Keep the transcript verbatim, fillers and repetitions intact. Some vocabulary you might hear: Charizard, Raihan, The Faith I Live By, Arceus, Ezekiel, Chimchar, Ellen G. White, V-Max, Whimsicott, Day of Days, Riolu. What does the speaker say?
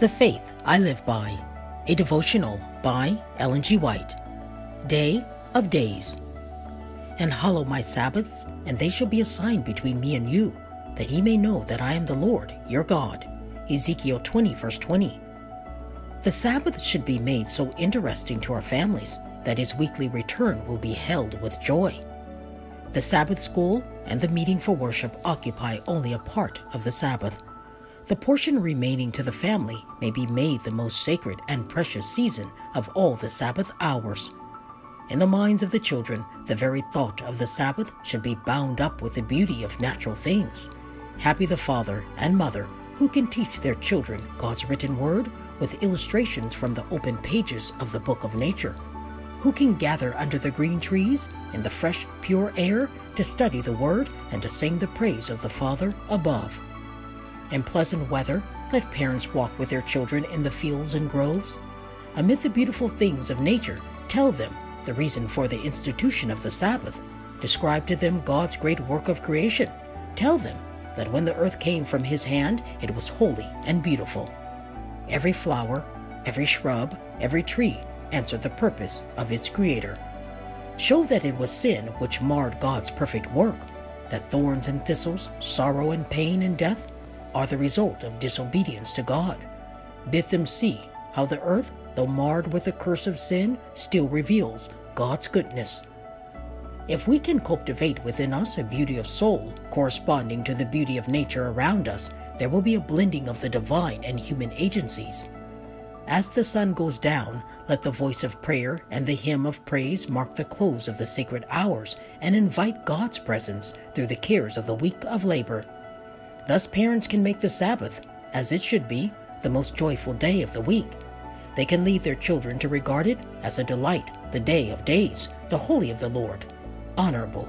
The Faith I Live By, a devotional by Ellen G. White. Day of Days. And hallow my Sabbaths, and they shall be a sign between me and you, that ye may know that I am the Lord your God. Ezekiel twenty, verse twenty. The Sabbath should be made so interesting to our families that his weekly return will be held with joy. The Sabbath school and the meeting for worship occupy only a part of the Sabbath. The portion remaining to the family may be made the most sacred and precious season of all the Sabbath hours. In the minds of the children, the very thought of the Sabbath should be bound up with the beauty of natural things. Happy the father and mother who can teach their children God's written word with illustrations from the open pages of the book of nature, who can gather under the green trees in the fresh, pure air to study the word and to sing the praise of the Father above. In pleasant weather, let parents walk with their children in the fields and groves. Amid the beautiful things of nature, tell them the reason for the institution of the Sabbath. Describe to them God's great work of creation. Tell them that when the earth came from His hand, it was holy and beautiful. Every flower, every shrub, every tree answered the purpose of its Creator. Show that it was sin which marred God's perfect work, that thorns and thistles, sorrow and pain and death, are the result of disobedience to God. Bid them see how the earth, though marred with the curse of sin, still reveals God's goodness. If we can cultivate within us a beauty of soul corresponding to the beauty of nature around us, there will be a blending of the divine and human agencies. As the sun goes down, let the voice of prayer and the hymn of praise mark the close of the sacred hours and invite God's presence through the cares of the week of labor. Thus parents can make the Sabbath, as it should be, the most joyful day of the week. They can lead their children to regard it as a delight, the day of days, the holy of the Lord, honorable.